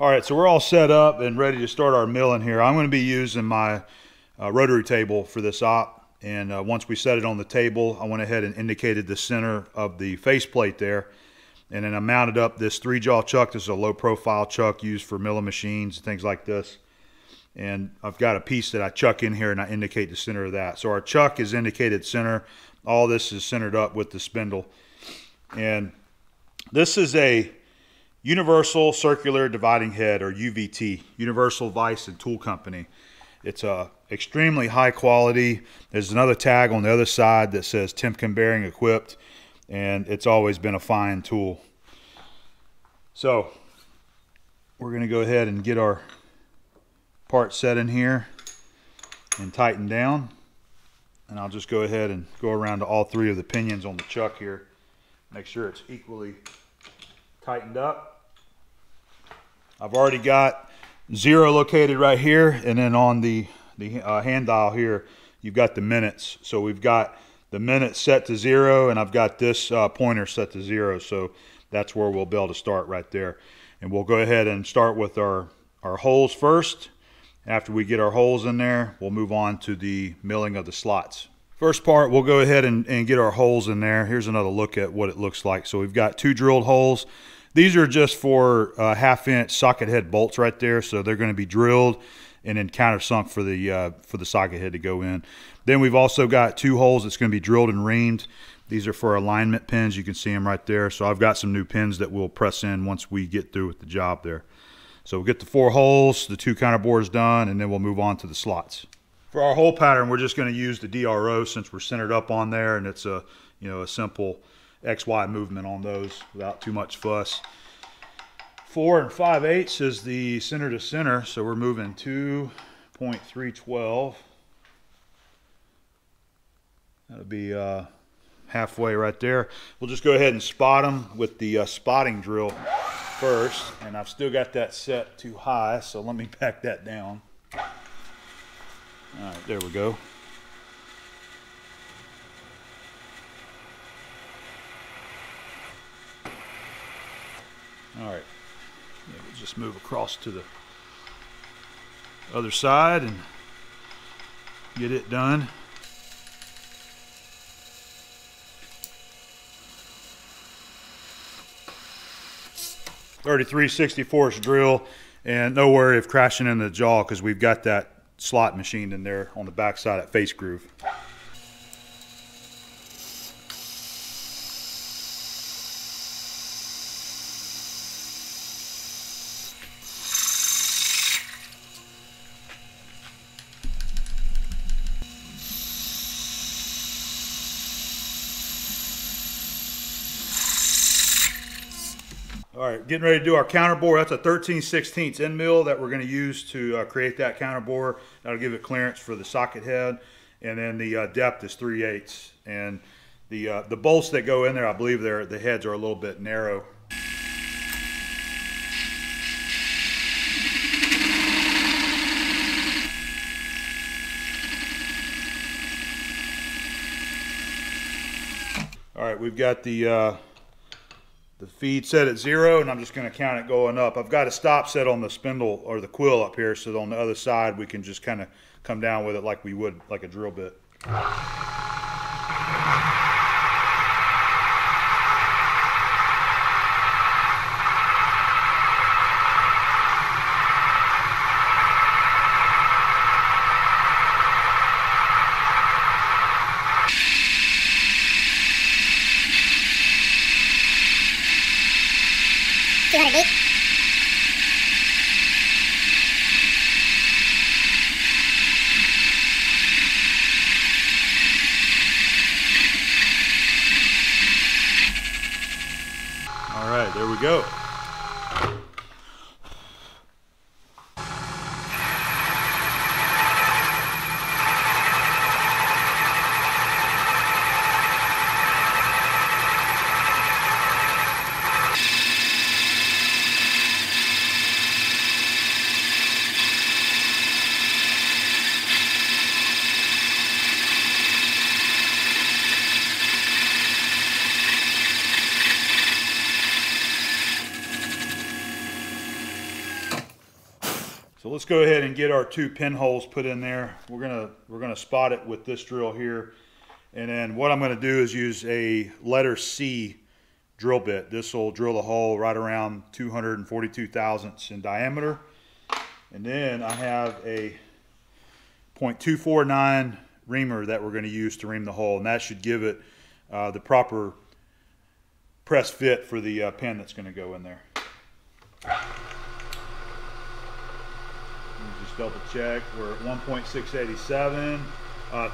All right, so we're all set up and ready to start our milling here. I'm going to be using my rotary table for this op, and once we set it on the table, I went ahead and indicated the center of the faceplate there, and then I mounted up this 3-jaw chuck. This is a low-profile chuck used for milling machines and things like this, and I've got a piece that I chuck in here, and I indicate the center of that. So our chuck is indicated center. All this is centered up with the spindle, and this is a Universal Circular Dividing Head, or UVT, Universal Vice and Tool Company. It's extremely high quality. There's another tag on the other side that says Timken Bearing Equipped, and it's always been a fine tool. So we're going to go ahead and get our part set in here and tighten down, and I'll just go ahead and go around to all three of the pinions on the chuck here, make sure it's equally tightened up. I've already got 0 located right here, and then on the hand dial here, you've got the minutes. So we've got the minutes set to 0, and I've got this pointer set to 0. So that's where we'll be able to start right there. And we'll go ahead and start with our holes first. After we get our holes in there, we'll move on to the milling of the slots. First part, we'll go ahead and get our holes in there. Here's another look at what it looks like. So we've got 2 drilled holes. These are just for 1/2-inch socket head bolts right there. So they're going to be drilled and then countersunk for the socket head to go in. Then we've also got 2 holes that's going to be drilled and reamed. These are for alignment pins. You can see them right there. So I've got some new pins that we'll press in once we get through with the job there. So we'll get the 4 holes, the 2 counterbores done, and then we'll move on to the slots. For our hole pattern, we're just going to use the DRO since we're centered up on there, and it's a, you know, a simple XY movement on those without too much fuss. 4 5/8 is the center to center, so we're moving 2.312. That'll be halfway right there. We'll just go ahead and spot them with the spotting drill first, and I've still got that set too high, so let me back that down. All right, there we go. All right, yeah, we'll just move across to the other side and get it done. .33/64 drill, and no worry of crashing in the jaw because we've got that slot machined in there on the back side at face groove. All right, getting ready to do our counterbore. That's a 13/16 end mill that we're going to use to create that counterbore. That'll give it clearance for the socket head, and then the depth is 3/8. And the bolts that go in there, I believe the heads are a little bit narrow. All right, we've got the feed set at 0, and I'm just going to count it going up. I've got a stop set on the spindle or the quill up here, so that on the other side we can just kind of come down with it like we would like a drill bit. There we go. So let's go ahead and get our two pinholes put in there. We're gonna spot it with this drill here. And then what I'm gonna do is use a letter C drill bit. This will drill the hole right around 242 thousandths in diameter. And then I have a .249 reamer that we're gonna use to ream the hole. And that should give it the proper press fit for the pin that's gonna go in there. Double check, we're at 1.687.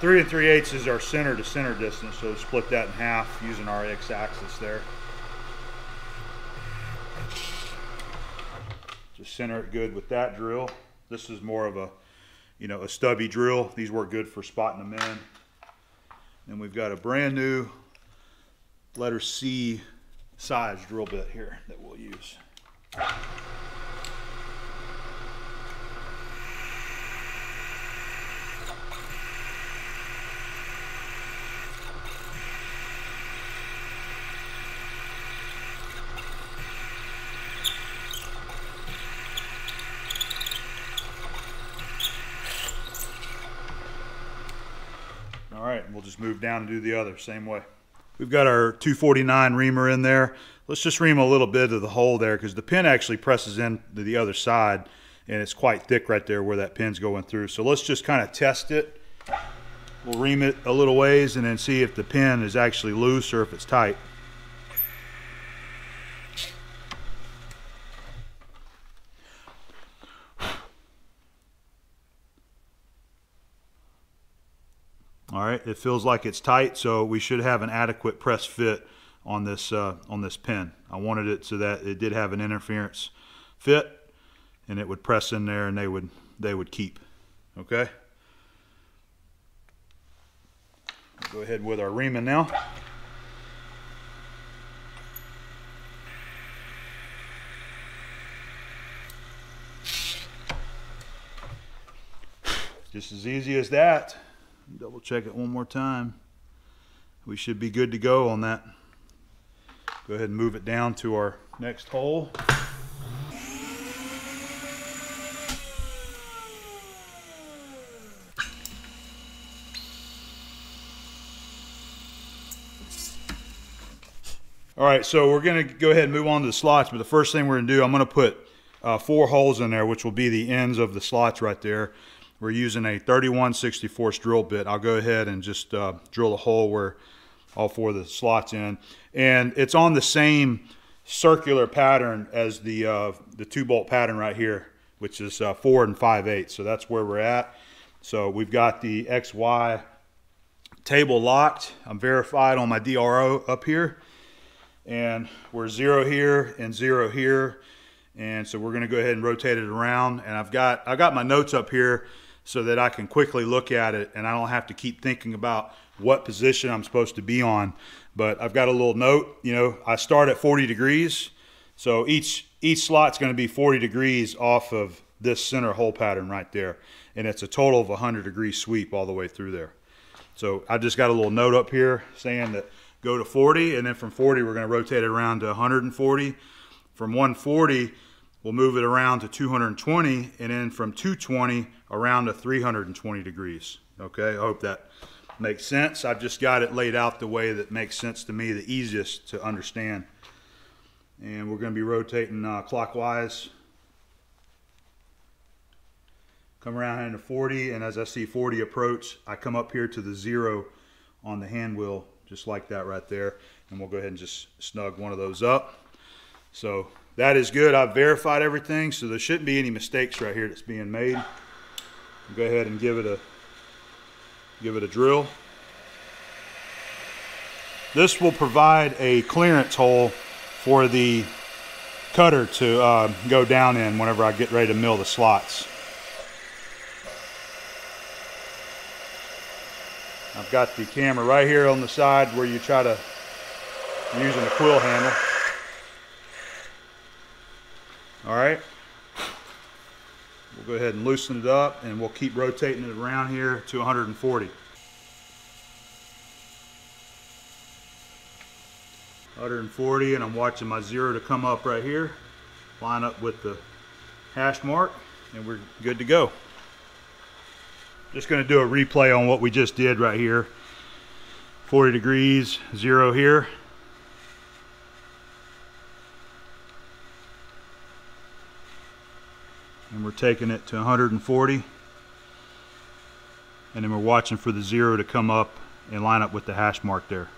3 3/8 is our center to center distance, so split that in half using our x-axis there. Just center it good with that drill. This is more of a, you know, a stubby drill. These work good for spotting them in. And we've got a brand new letter C size drill bit here that we'll use. We'll just move down and do the other same way. We've got our 249 reamer in there. Let's just ream a little bit of the hole there because the pin actually presses into the other side and it's quite thick right there where that pin's going through. So let's just kind of test it. We'll ream it a little ways and then see if the pin is actually loose or if it's tight. All right, it feels like it's tight, so we should have an adequate press fit on this pin. I wanted it so that it did have an interference fit, and it would press in there, and they would keep. Okay. Go ahead with our reaming now. Just as easy as that. Double check it one more time. We should be good to go on that. Go ahead and move it down to our next hole. All right, so we're gonna go ahead and move on to the slots, but the first thing we're gonna do, I'm gonna put 4 holes in there, which will be the ends of the slots right there. We're using a 31/64 drill bit. I'll go ahead and just drill a hole where all 4 of the slots in. And it's on the same circular pattern as the 2-bolt pattern right here, which is 4 5/8. So that's where we're at. So we've got the XY table locked. I'm verified on my DRO up here. And we're 0 here and 0 here. And so we're gonna go ahead and rotate it around. And I've got my notes up here so that I can quickly look at it and I don't have to keep thinking about what position I'm supposed to be on. But I've got a little note, you know, I start at 40 degrees. So each slot's gonna be 40 degrees off of this center hole pattern right there. And it's a total of 100-degree sweep all the way through there. So I just got a little note up here saying that go to 40, and then from 40, we're gonna rotate it around to 140. From 140, we'll move it around to 220, and then from 220 around to 320 degrees. Okay, I hope that makes sense. I've just got it laid out the way that makes sense to me, the easiest to understand. And we're gonna be rotating clockwise. Come around into 40, and as I see 40 approach, I come up here to the 0 on the hand wheel, just like that right there. And we'll go ahead and just snug one of those up. So that is good. I've verified everything, so there shouldn't be any mistakes right here that's being made. Go ahead and give it a drill. This will provide a clearance hole for the cutter to go down in whenever I get ready to mill the slots. I've got the camera right here on the side where you try to, I'm using the quill handle. All right, we'll go ahead and loosen it up and we'll keep rotating it around here to 140. 140, and I'm watching my 0 to come up right here, line up with the hash mark. and we're good to go. Just going to do a replay on what we just did right here. 40 degrees, 0 here. And we're taking it to 140. And then we're watching for the 0 to come up and line up with the hash mark there.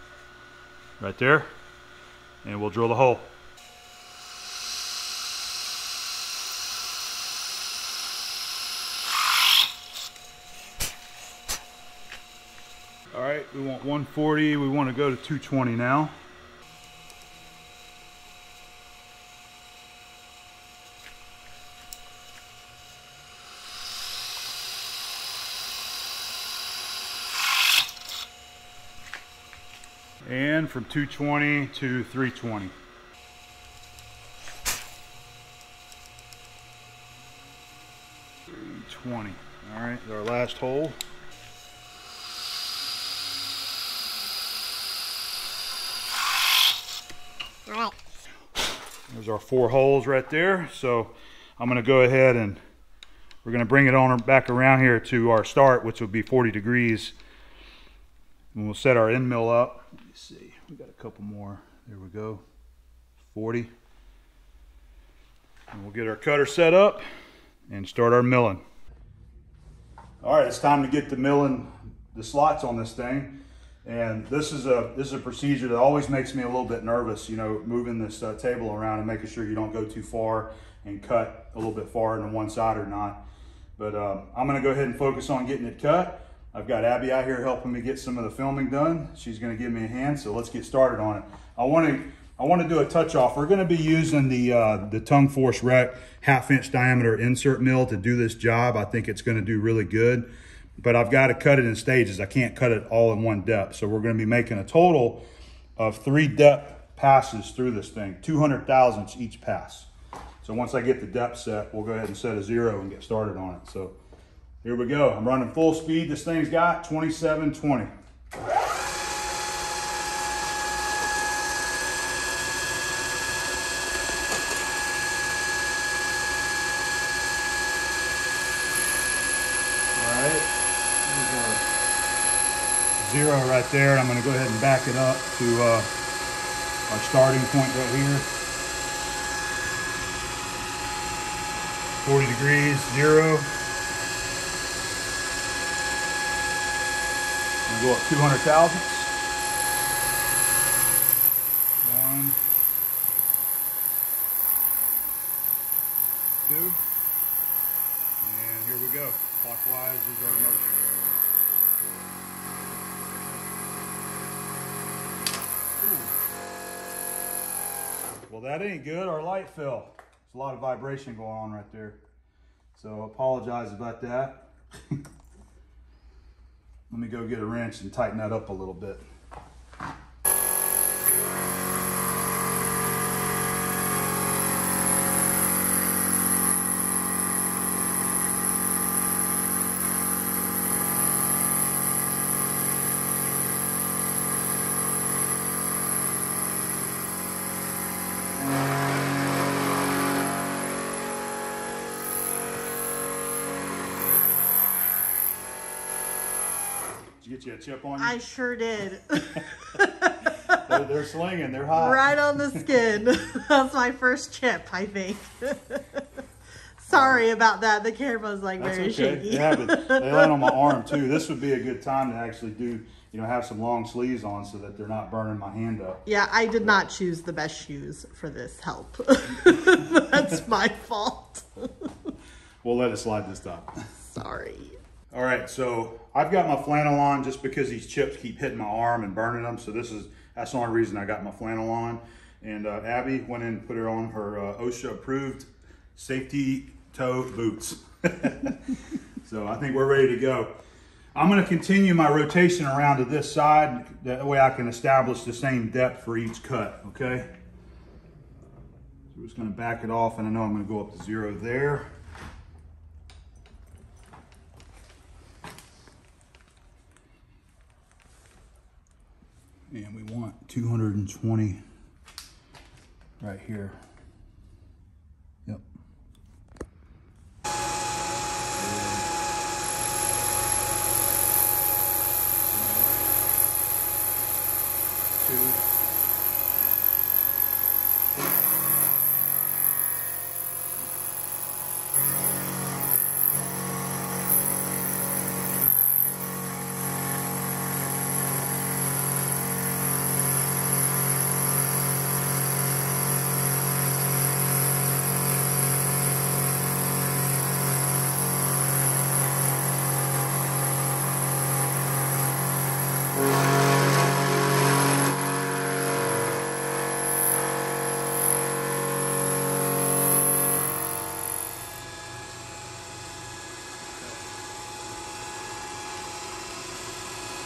Right there. And we'll drill the hole. Alright, we want 140, we want to go to 220 now. And from 220 to 320. Alright, our last hole. There's our 4 holes right there. So I'm going to go ahead and we're going to bring it on back around here to our start, which will be 40 degrees. And we'll set our end mill up. Let me see, we got a couple more. There we go, 40. And we'll get our cutter set up and start our milling. All right, it's time to get to milling the slots on this thing. And this is a procedure that always makes me a little bit nervous, you know, moving this table around and making sure you don't go too far and cut a little bit far into one side or not. But I'm gonna go ahead and focus on getting it cut. I've got Abby out here helping me get some of the filming done. She's gonna give me a hand, so let's get started on it. I wanna do a touch off. We're gonna be using the Tung Force Rec half-inch diameter insert mill to do this job. I think it's gonna do really good. But I've got to cut it in stages. I can't cut it all in one depth. So we're going to be making a total of 3 depth passes through this thing, 200 thousandths each pass. So once I get the depth set, we'll go ahead and set a 0 and get started on it. So here we go. I'm running full speed. This thing's got 2720. Right there, and I'm going to go ahead and back it up to our starting point right here. 40 degrees, 0. I'm going to go up 200 thousandths. 1, 2, and here we go. Clockwise is our motion. Well, that ain't good. Our light fell. There's a lot of vibration going on right there. So I apologize about that. Let me go get a wrench and tighten that up a little bit. Get you a chip on you? I sure did. they're slinging, they're hot. Right on the skin. That's my first chip, I think. Sorry about that. The camera's like that's very okay. Shaky. Yeah, but they land on my arm too. This would be a good time to actually do, you know, have some long sleeves on so that they're not burning my hand up. Yeah, I did not choose the best shoes for this help. That's my fault. We'll let it slide this time. Sorry. All right, so I've got my flannel on just because these chips keep hitting my arm and burning them. So that's the only reason I got my flannel on. And Abby went in and put her on her OSHA approved safety toe boots. So I think we're ready to go. I'm gonna continue my rotation around to this side. That way I can establish the same depth for each cut, okay? So we're just gonna back it off, and I know I'm gonna go up to 0 there. And we want 220 right here. Yep. tube.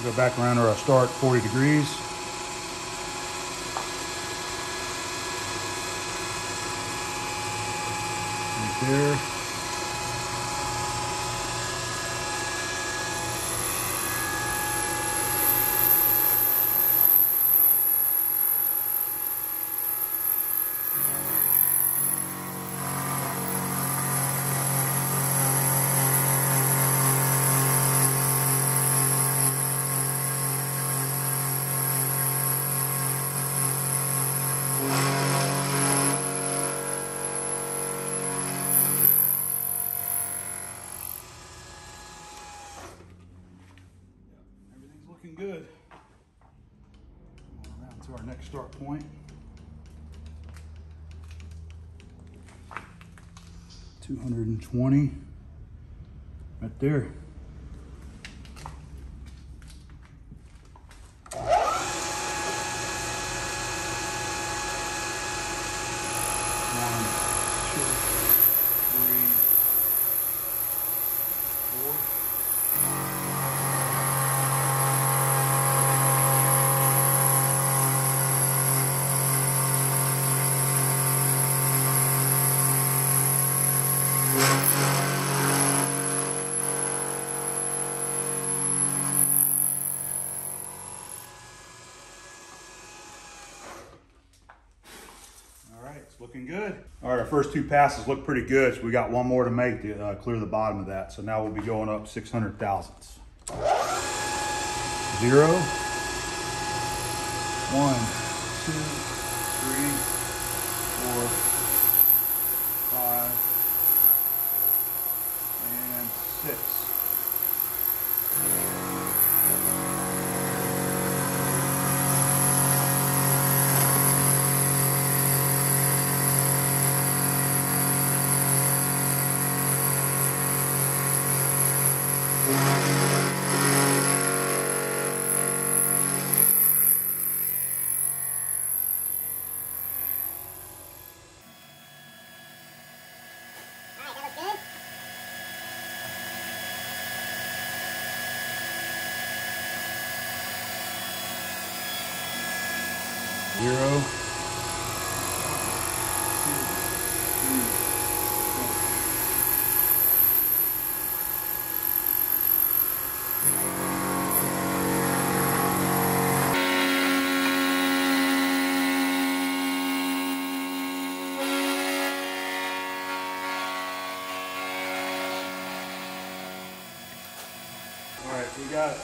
Go back around where I start, 40 degrees. Right there. Good. Around to our next start point. 220. Right there. Looking good. All right, our first two passes look pretty good, so we got one more to make to clear the bottom of that. So now we'll be going up 600 thousandths. 0, 1, 2, 3, 4, 5, and 6. We got it.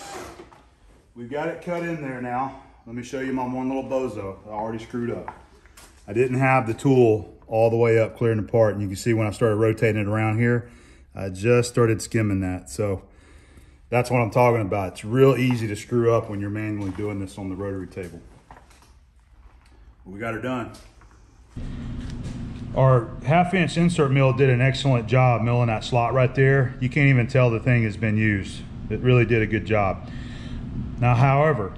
We've got it cut in there now. Let me show you my one little bozo that I already screwed up. I didn't have the tool all the way up clearing apart, and you can see when I started rotating it around here, I just started skimming that. So that's what I'm talking about. It's real easy to screw up when you're manually doing this on the rotary table. We got her done. Our half-inch insert mill did an excellent job milling that slot right there. You can't even tell the thing has been used. It really did a good job. Now, however,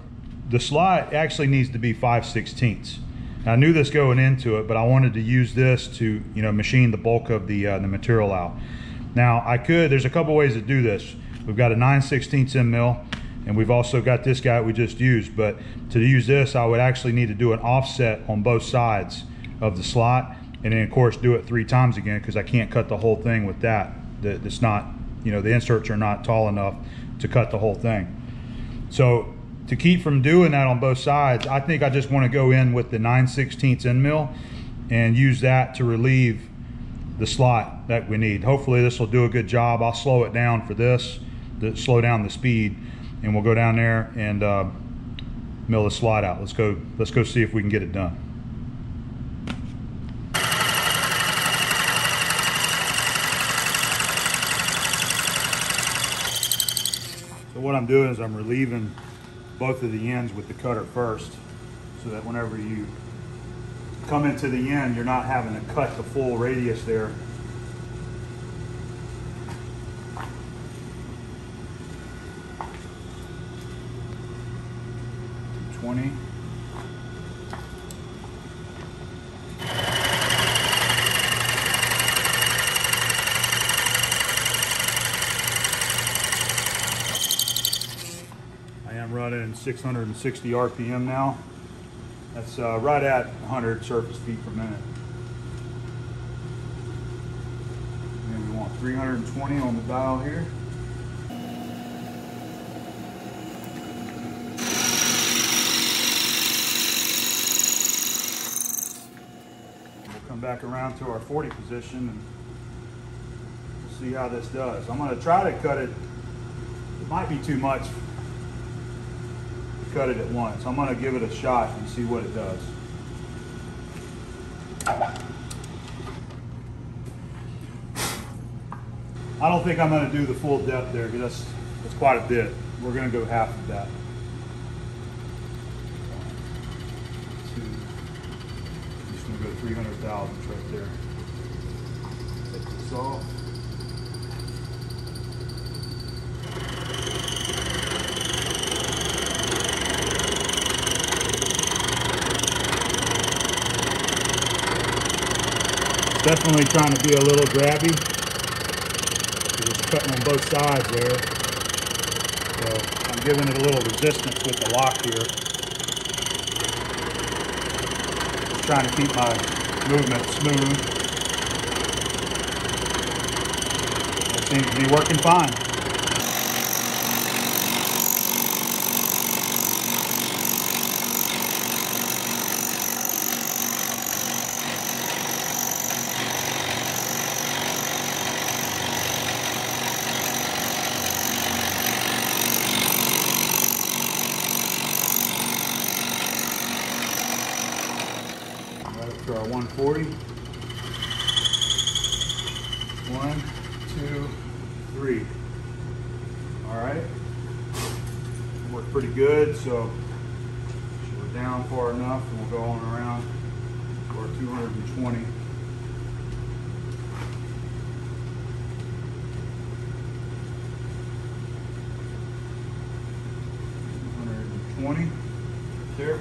the slot actually needs to be 5/16. I knew this going into it, but I wanted to use this to, you know, machine the bulk of the material out. Now, I could, there's a couple ways to do this. We've got a 9/16 end mill, and we've also got this guy we just used, but to use this, I would actually need to do an offset on both sides of the slot, and then of course do it 3 times again, because I can't cut the whole thing with that. That's not, you know, the inserts are not tall enough to cut the whole thing. So to keep from doing that on both sides, I think I just want to go in with the 9/16 end mill and use that to relieve the slot that we need. Hopefully this will do a good job. I'll slow it down for this, slow down the speed, and we'll go down there and mill the slide out. Let's go see if we can get it done. So what I'm doing is I'm relieving both of the ends with the cutter first, so that whenever you come into the end, you're not having to cut the full radius there. I am running 660 RPM now. That's right at 100 surface feet per minute. And we want 320 on the dial here. Back around to our 40 position and see how this does. I'm going to try to cut it. It might be too much to cut it at once. I'm going to give it a shot and see what it does. I don't think I'm going to do the full depth there because that's quite a bit. We're going to go half of that. Go 300,000 right there. Take this off. Definitely trying to be a little grabby. It's cutting on both sides there. So I'm giving it a little resistance with the lock here. Trying to keep my movement smooth. That seems to be working fine. Our 140. 1, 2, 3. All right, worked pretty good. So we're down far enough, and we'll go on around for 220. Right there.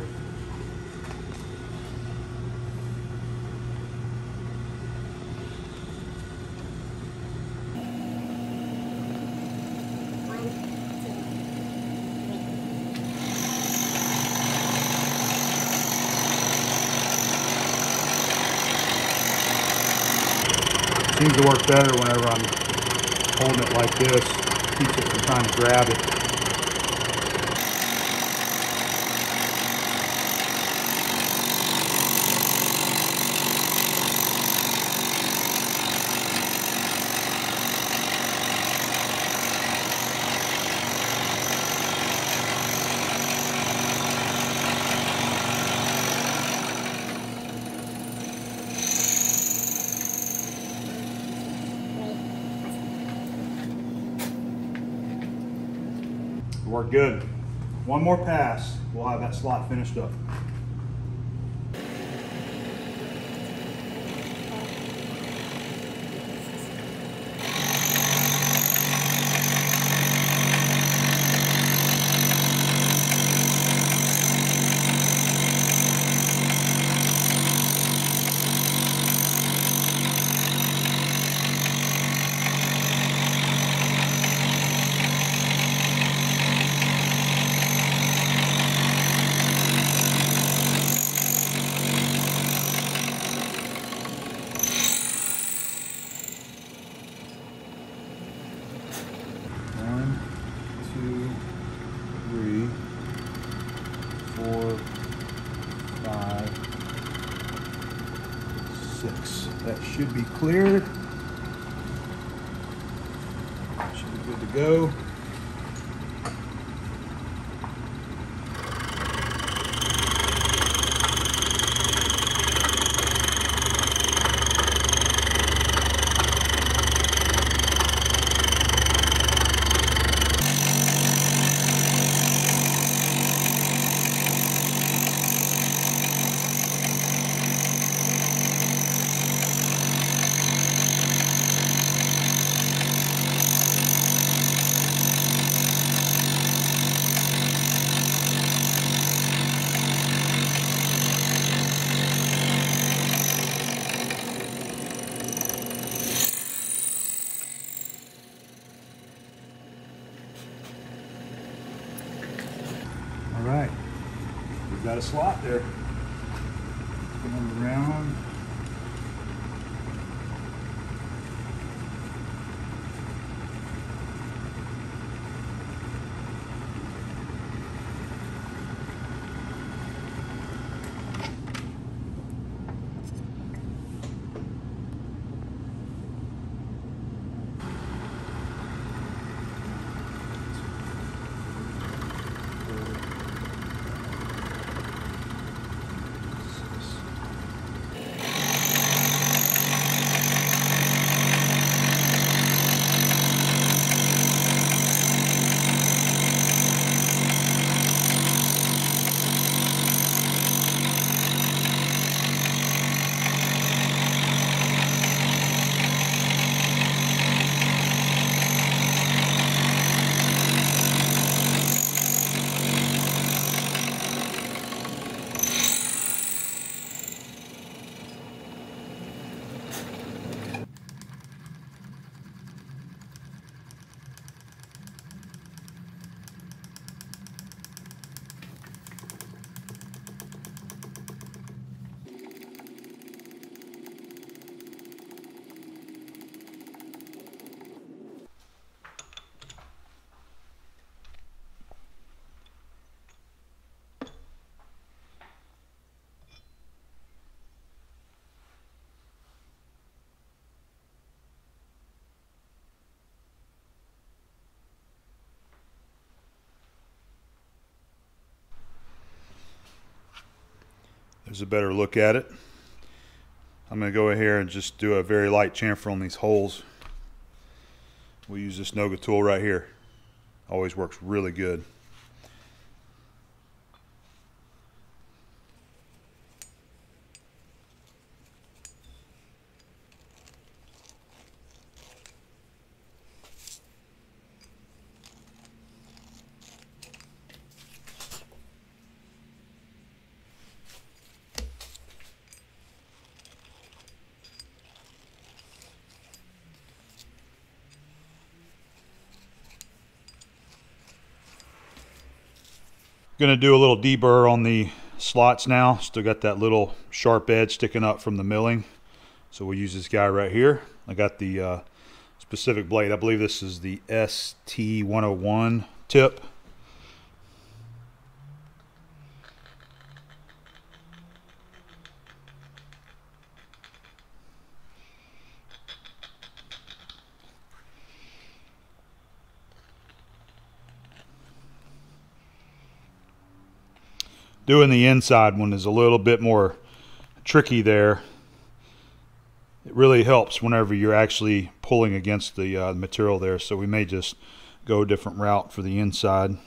Seems to work better whenever I'm holding it like this. Keeps it from trying to grab it. Worked good. One more pass, we'll have that slot finished up. That should be cleared. Should be good to go. got a slot there. Going around. There's a better look at it. I'm going to go in here and just do a very light chamfer on these holes. We use this Noga tool right here. Always works really good. Gonna do a little deburr on the slots now. Still got that little sharp edge sticking up from the milling. So we'll use this guy right here. I got the specific blade. I believe this is the ST101 tip. Doing the inside one is a little bit more tricky there. It really helps whenever you're actually pulling against the material there. So we may just go a different route for the inside.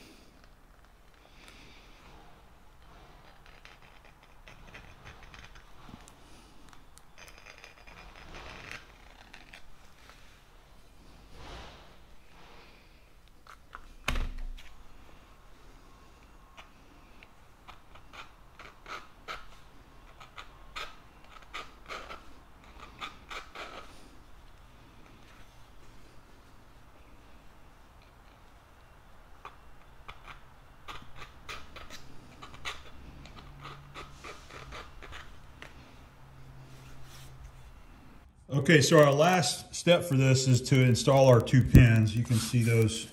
Okay, so our last step for this is to install our two pins. You can see those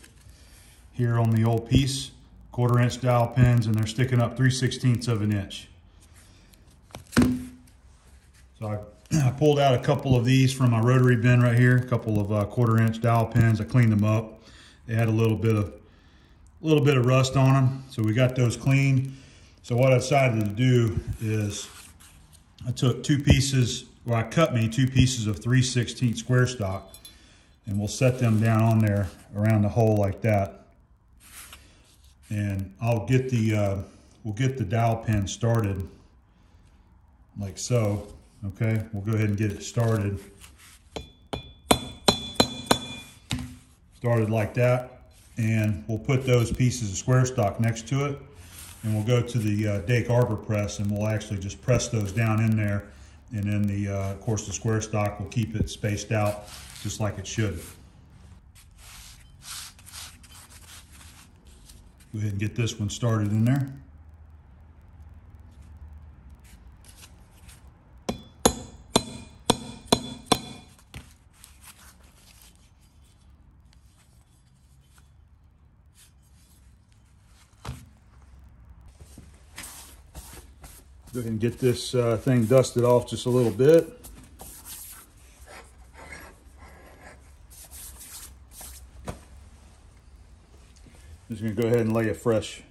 here on the old piece, 1/4 inch dowel pins, and they're sticking up 3/16 of an inch. So I pulled out a couple of these from my rotary bin right here, a couple of 1/4 inch dowel pins. I cleaned them up. They had a little bit of rust on them, so we got those cleaned. So what I decided to do is I took two pieces. Well, I cut me two pieces of 3/16 square stock, and we'll set them down on there around the hole like that. And I'll get the we'll get the dowel pin started like so. Okay, we'll go ahead and get it started. Started like that, and we'll put those pieces of square stock next to it, and we'll go to the Dake Arbor press, and we'll actually just press those down in there. And then of course, the square stock will keep it spaced out just like it should. Go ahead and get this one started in there. Go ahead and get this thing dusted off just a little bit. Just gonna go ahead and lay a fresh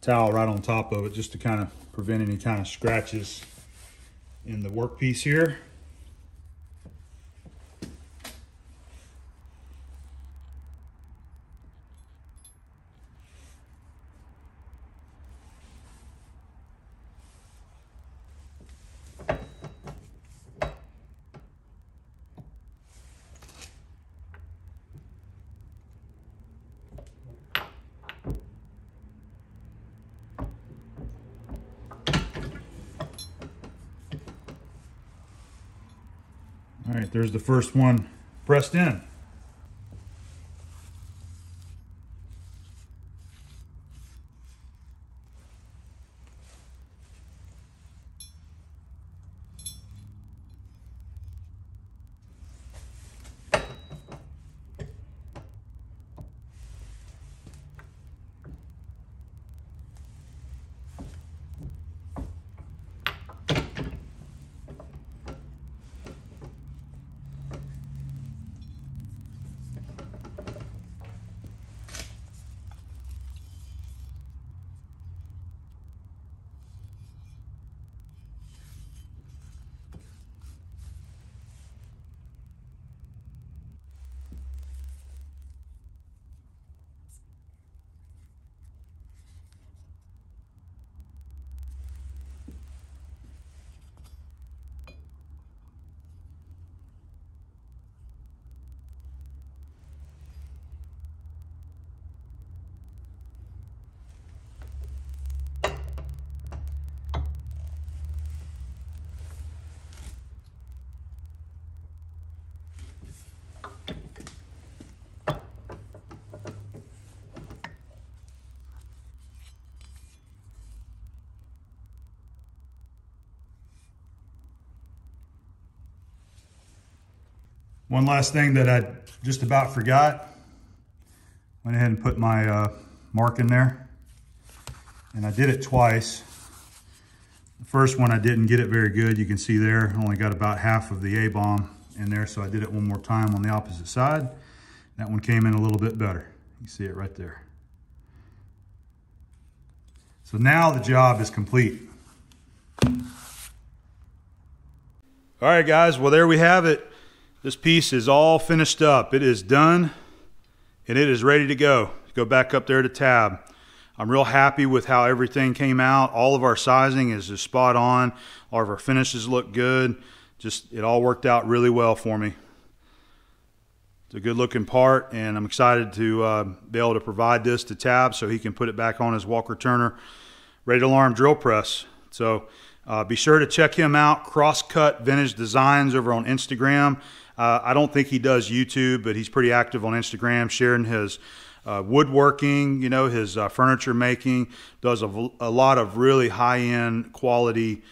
towel right on top of it just to kind of prevent any kind of scratches in the workpiece here. All right, there's the first one pressed in. One last thing that I just about forgot, went ahead and put my mark in there, and I did it twice. The first one I didn't get it very good. You can see there, I only got about half of the A-bomb in there, so I did it one more time on the opposite side. That one came in a little bit better. You see it right there. So now the job is complete. All right, guys, well, there we have it. This piece is all finished up. It is done and it is ready to go. Go back up there to tab. I'm real happy with how everything came out. All of our sizing is just spot on. All of our finishes look good. Just, it all worked out really well for me. It's a good looking part, and I'm excited to be able to provide this to Tab so he can put it back on his Walker-Turner Radial Arm Drill Press. So be sure to check him out, Cross-Cut Vintage Designs over on Instagram. I don't think he does YouTube, but he's pretty active on Instagram, sharing his woodworking, you know, his furniture making, does a lot of really high-end quality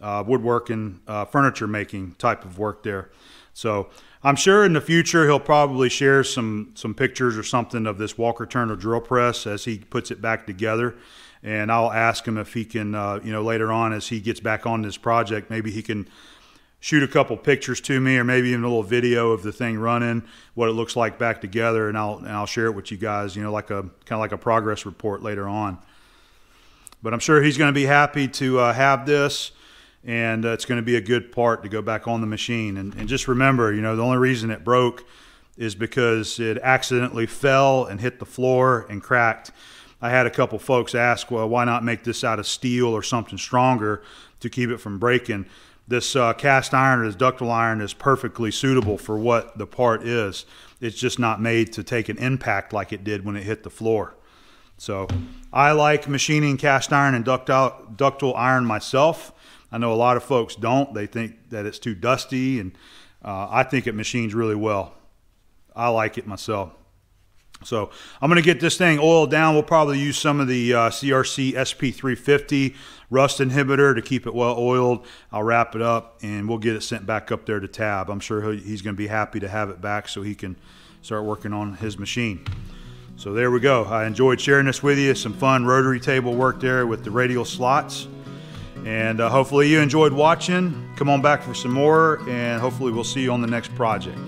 woodworking, furniture making type of work there. So I'm sure in the future he'll probably share some pictures or something of this Walker-Turner drill press as he puts it back together. And I'll ask him if he can, you know, later on as he gets back on this project, maybe he can shoot a couple pictures to me, or maybe even a little video of the thing running, what it looks like back together, and I'll share it with you guys, you know, like a kind of like a progress report later on. But I'm sure he's going to be happy to have this, and it's going to be a good part to go back on the machine. And just remember, you know, the only reason it broke is because it accidentally fell and hit the floor and cracked. I had a couple folks ask, well, why not make this out of steel or something stronger to keep it from breaking? This cast iron or this ductile iron is perfectly suitable for what the part is. It's just not made to take an impact like it did when it hit the floor. So I like machining cast iron and ductile iron myself. I know a lot of folks don't. They think that it's too dusty, and I think it machines really well. I like it myself. So I'm going to get this thing oiled down. We'll probably use some of the CRC SP350 rust inhibitor to keep it well oiled. I'll wrap it up and we'll get it sent back up there to Tab. I'm sure he's going to be happy to have it back so he can start working on his machine. So there we go. I enjoyed sharing this with you. Some fun rotary table work there with the radial slots. And hopefully you enjoyed watching. Come on back for some more, and hopefully we'll see you on the next project.